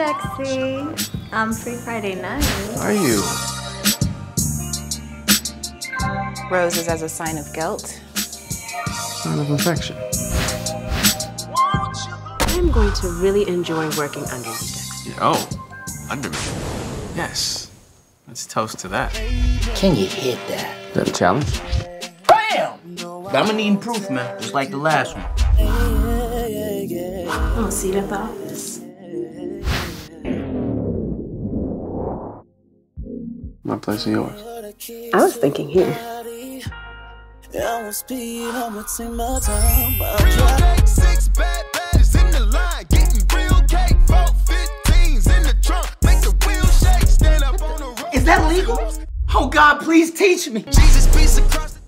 sexy. I'm free Friday night. Are you? Roses as a sign of guilt. Sign of affection. I'm going to really enjoy working under you, Dexter. Oh, under me. Yes. Let's toast to that. Can you hit that? Is that a challenge? BAM! But I'm gonna need improvement, just like the last one. I don't see the thoughts. My place or yours? I was thinking here. Is that legal? Oh God, please teach me. Jesus, peace across.